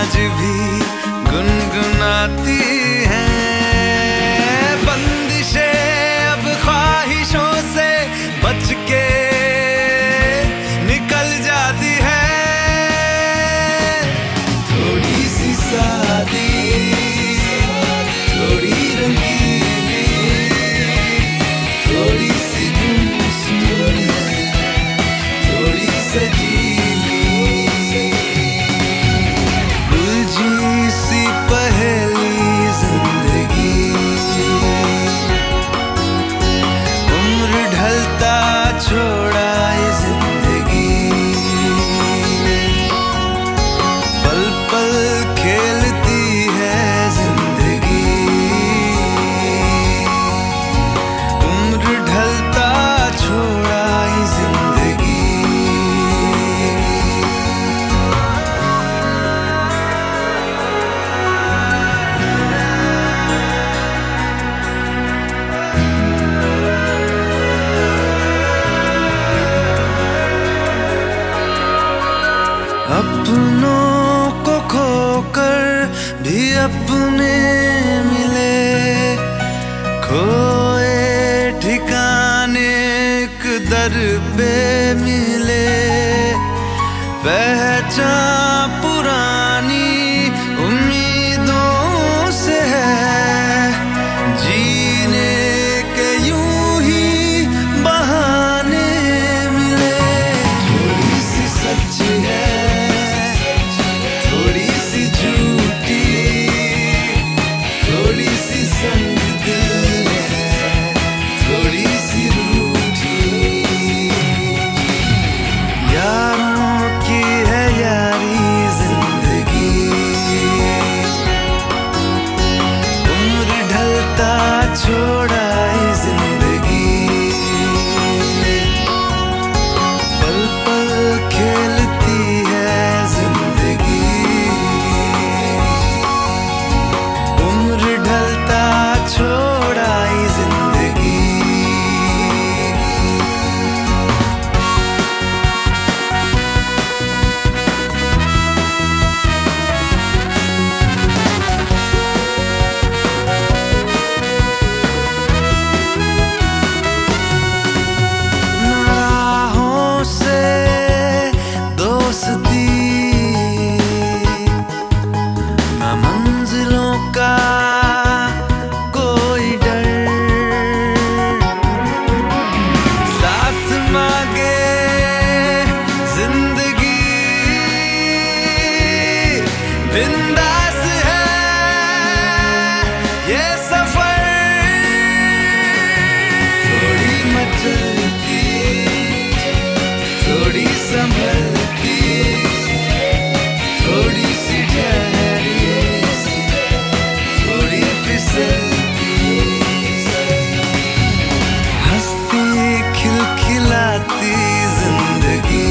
आज भी गुनगुनाती हैं। बंदिशें अब ख्वाहिशों से बच के निकल जाती हैं। थोड़ी सी शादी, थोड़ी रंगीनी, थोड़ी सी थोड़ी सजी अपनों को खोकर भी अपने मिले, खोए ठिकाने एक दर पे मिले। पहचान पुरानी उम्मीदों से है, जीने के यूं ही बहाने मिले। थोड़ी सी सच्ची है, छोड़ा है जिंदगी। पल पल खेलती है जिंदगी, उम्र ढलता छोड़ा है जिंदगी। बिंदास है ये सफर, थोड़ी मचलती, थोड़ी संभलती, थोड़ी सी ठहरी, थोड़ी फिसलती। हंसती खिलखिलाती जिंदगी,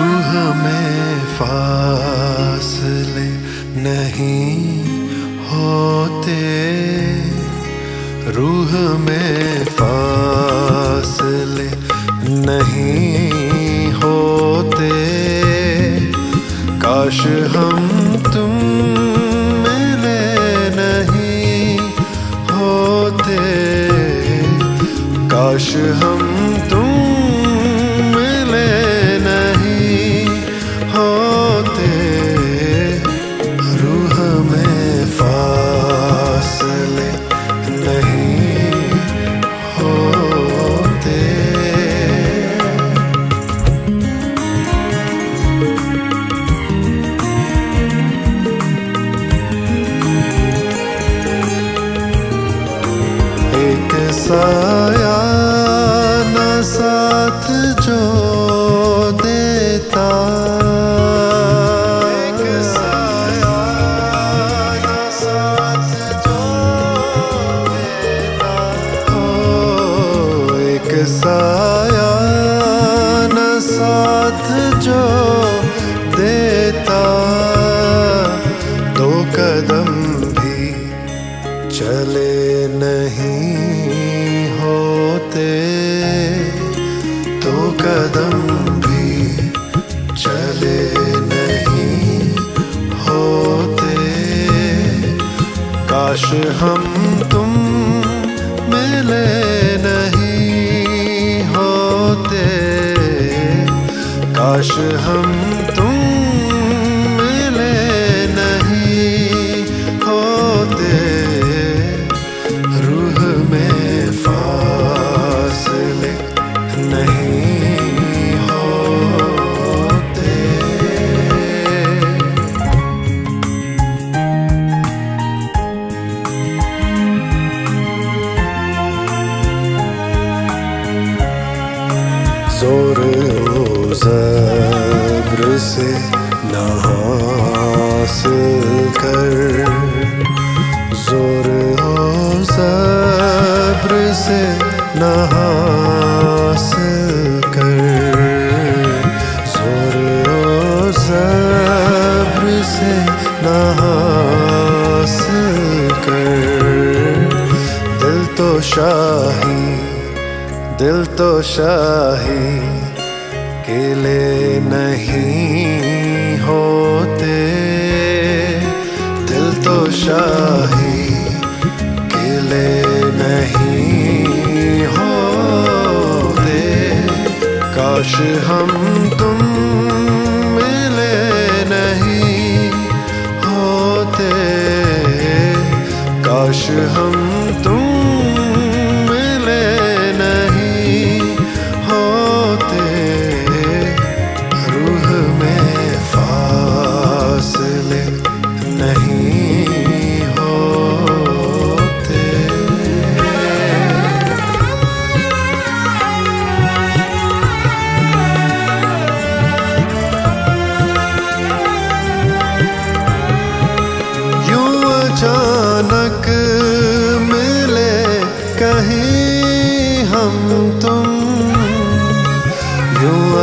रूह में फासले नहीं होते, रूह में फासले नहीं होते। काश हम तुम मिले नहीं होते, काश हम तुम मिले होते। रूह में फासले साया ना साथ जो देता, एक साया ना साथ जो देता, ओ एक साया ना साथ जो देता। दो कदम भी चले नहीं होते, दो कदम भी चले नहीं होते। काश हम तुम मिले नहीं होते, काश हम तुम मिले नहीं होते। जोर ओ ज़ब्र से ना हासिल कर, जोर ओ ज़ब्र से ना हासिल कर, जोर ओ ज़ब्र से ना हासिल कर। दिल तो शाही किले नहीं होते, दिल तो शाही किले नहीं होते। काश हम तुम मिले नहीं होते, काश हम तुम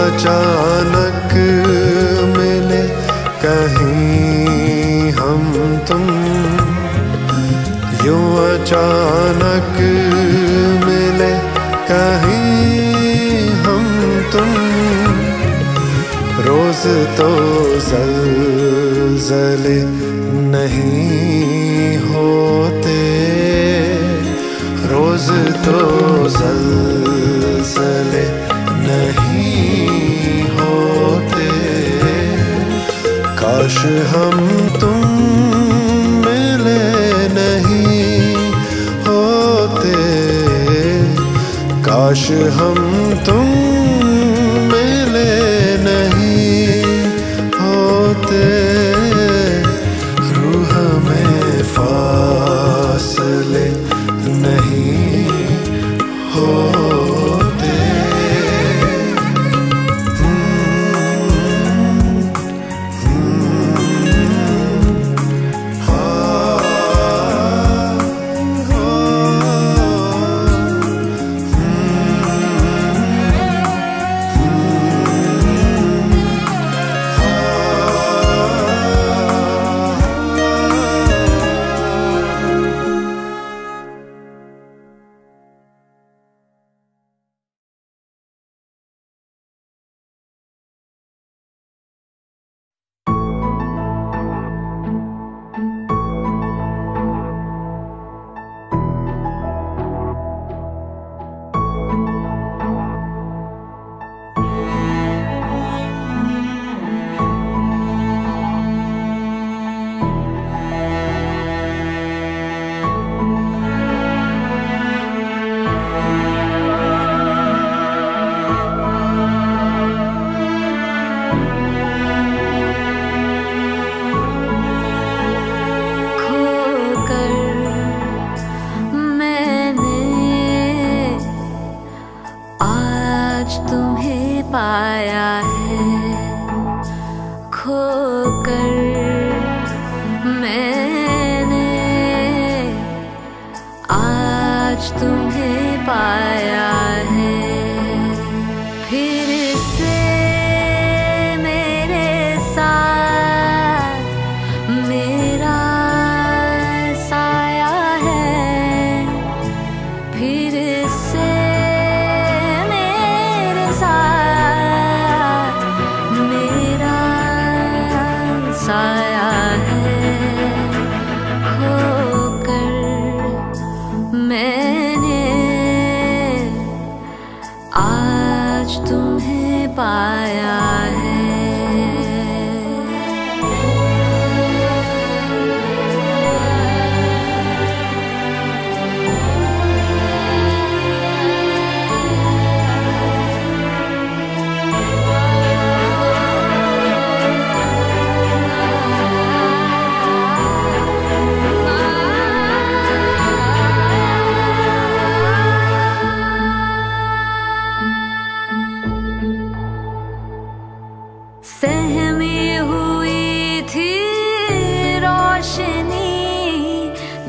अचानक मिले कहीं हम तुम, यूं अचानक मिले कहीं हम तुम, यूं अचानक मिले कहीं हम तुम। रोज तो ज़लज़ले नहीं होते, रोज तो ज़लज़ले नहीं होते। काश हम तुम मिले नहीं होते, काश हम तुम मिले नहीं होते।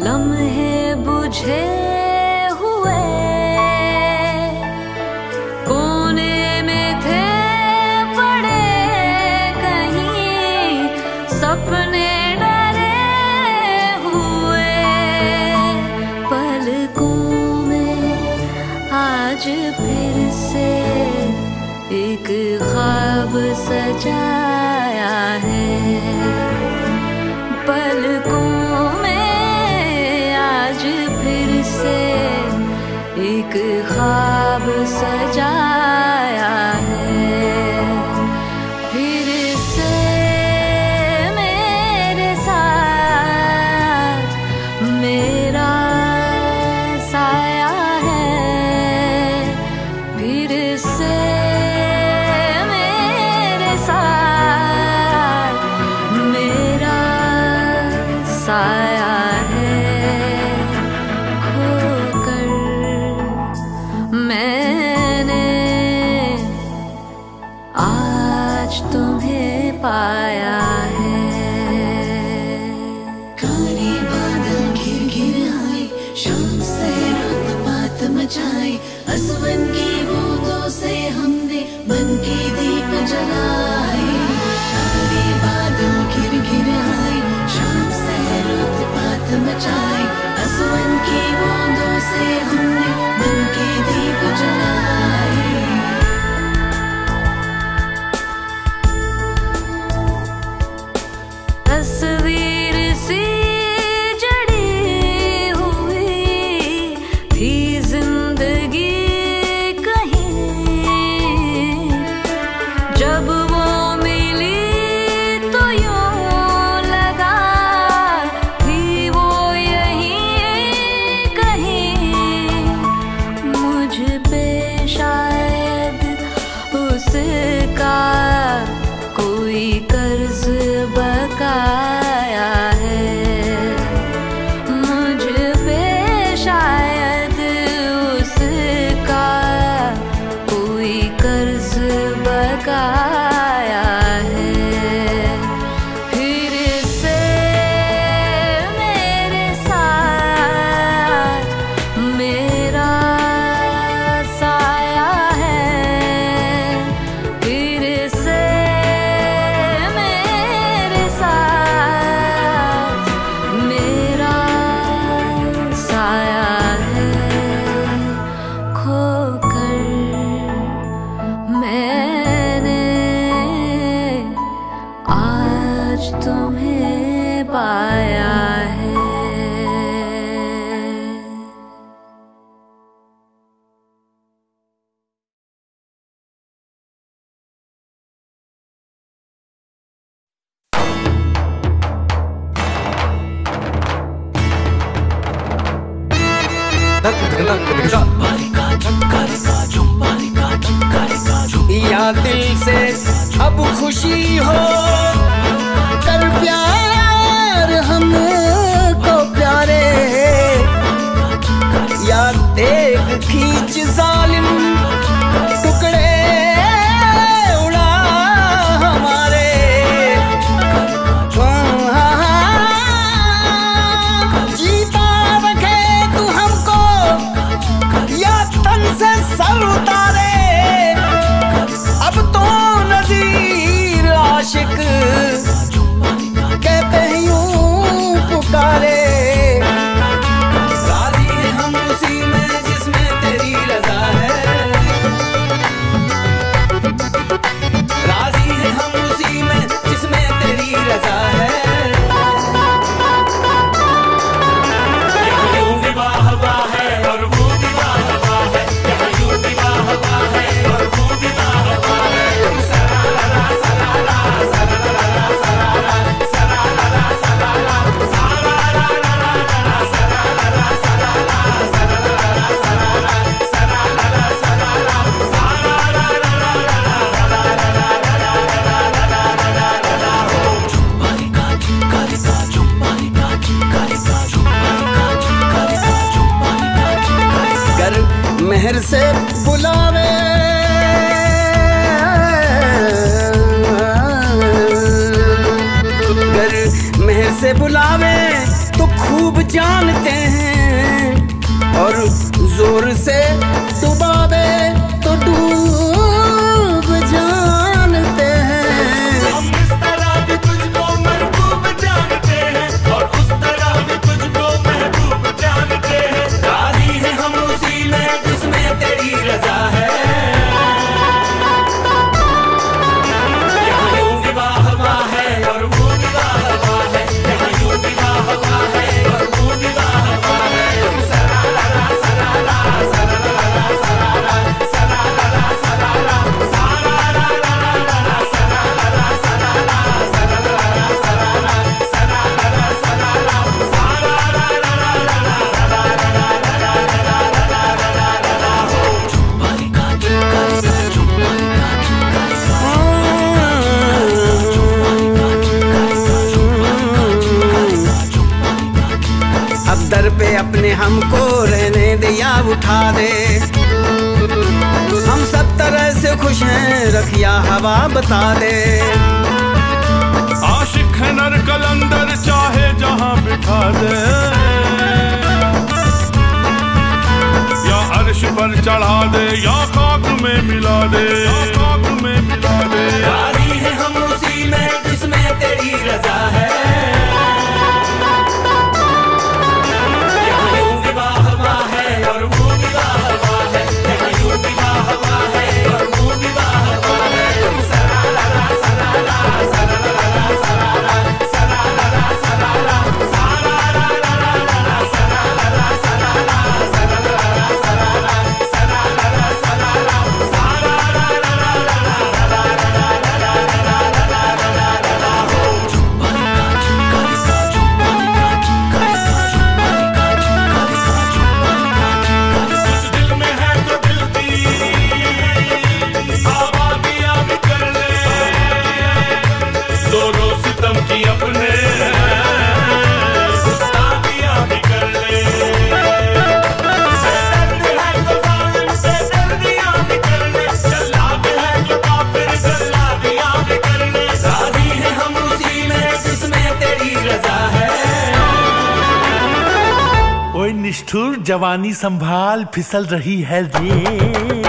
लम्हे बुझे हुए कोने में थे पड़े, कहीं सपने डरे हुए। पलकों में आज फिर से एक ख्वाब सजाया है। पलकों में आज फिर से एक ख्वाब सजाया है। फिर से मेरे साथ मेरा साया है। फिर से मेरे साथ मेरा साया है। खोकर मैंने आज तुम्हें पाया है। काले बादल घिर घिर आए, शाम से रात पात मचाए। असमन की बूंदों से हमने मन के दीप जलाए। काले बादल घिर घिर आए, शाम से रात पात मचाए। असमन की बूंदों से हमने मन के दीप जलाए। तस्वीर सी जड़ी हुई थी जिंदगी कहीं, जब वो मिली तो यूं लगा थी वो यहीं कहीं। मुझ पे शायद उसका कोई कर्ज बकाया है। मुझ पे शायद उसका कोई कर्ज बकाया है। फिर से मेरे साथ मेरा साया है। फिर से तुम्हें पाया है। या दिल से अब खुशी हो प्यार हमको प्यारे, या देख खींच जालिम टुकड़े उड़ा हमारे। जीता रखे तू हमको, या तन से सर उतारे। अब तो नज़ीर आशिक मेहर से बुलावे, अगर मेहर से बुलावे तो खूब जान जोर से डुबावे तो डूब जानते हैं हम, इस तरह भी तुझको महबूब जानते हैं और उस तरह भी तुझको महबूब जानते हैं। राजी हैं हम उसी में जिसमें तेरी रजा है। दर पे अपने हमको रहने दे या उठा दे, हम सब तरह से खुश हैं रखिया हवा बता दे। आशिक है नर कलंदर चाहे जहां बिठा दे, या अर्श पर चढ़ा दे या खाक में मिला दे, या खाक में मिला दे। राजी है हम उसी में जिसमें तेरी रजा है। निष्ठुर जवानी संभाल फिसल रही है ये।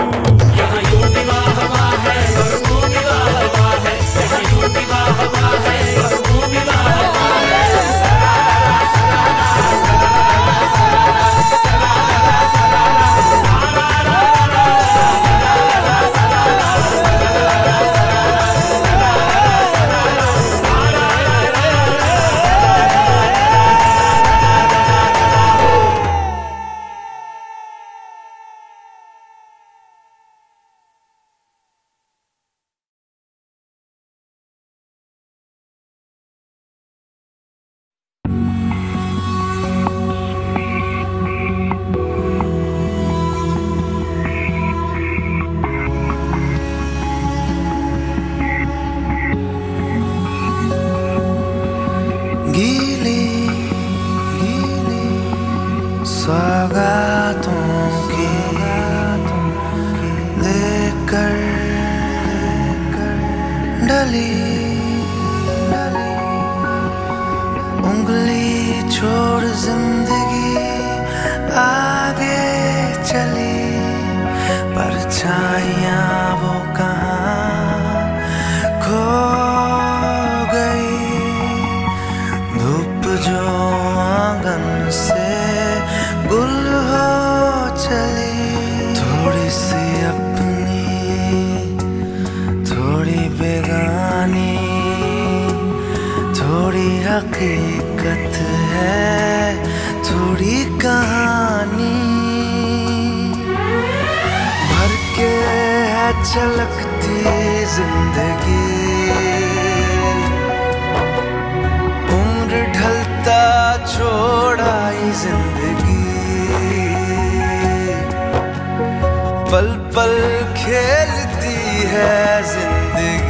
पल पल खेलती है जिंदगी।